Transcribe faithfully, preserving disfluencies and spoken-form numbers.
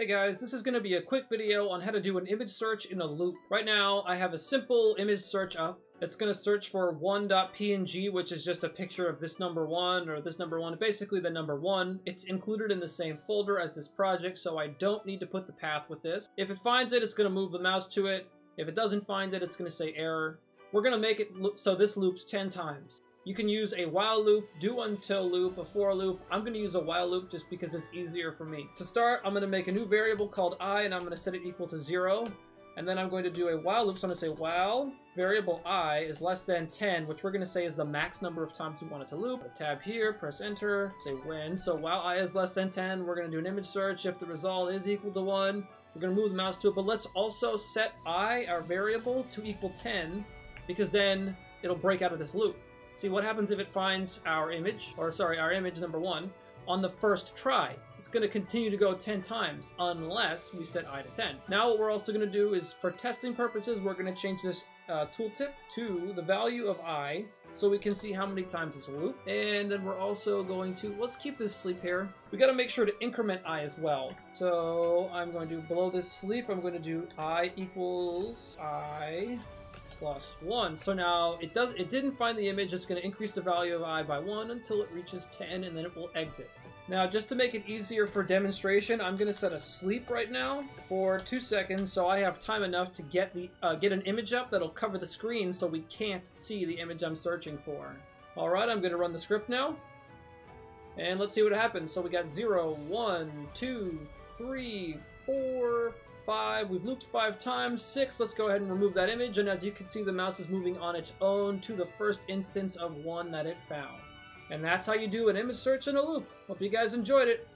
Hey guys, this is going to be a quick video on how to do an image search in a loop. Right now, I have a simple image search up. It's going to search for one dot P N G, which is just a picture of this number one or this number one, basically the number one. It's included in the same folder as this project, so I don't need to put the path with this. If it finds it, it's going to move the mouse to it. If it doesn't find it, it's going to say error. We're going to make it loop, so this loops ten times. You can use a while loop, do until loop, a for loop. I'm going to use a while loop just because it's easier for me. To start, I'm going to make a new variable called I, and I'm going to set it equal to zero. And then I'm going to do a while loop, so I'm going to say while variable I is less than ten, which we're going to say is the max number of times we want it to loop. A tab here, press enter, say when. So while I is less than ten, we're going to do an image search. If the result is equal to one, we're going to move the mouse to it. But let's also set I, our variable, to equal ten, because then it'll break out of this loop. See what happens if it finds our image, or sorry, our image number one, on the first try. It's going to continue to go ten times unless we set I to ten. Now what we're also going to do is, for testing purposes, we're going to change this uh, tooltip to the value of I so we can see how many times it's looped. And then we're also going to, let's keep this sleep here. We got to make sure to increment I as well. So I'm going to, below this sleep, I'm going to do I equals I plus one. So now it does it didn't find the image. It's going to increase the value of I by one until it reaches ten, and then it will exit. Now, just to make it easier for demonstration, I'm going to set a sleep right now for two seconds so I have time enough to get the uh, get an image up that'll cover the screen so we can't see the image I'm searching for. All right, I'm going to run the script now, and let's see what happens. So we got zero, one, two, three, four, five. We've looped five times. Six. Let's go ahead and remove that image, and as you can see, the mouse is moving on its own to the first instance of one that it found. And that's how you do an image search in a loop. Hope you guys enjoyed it.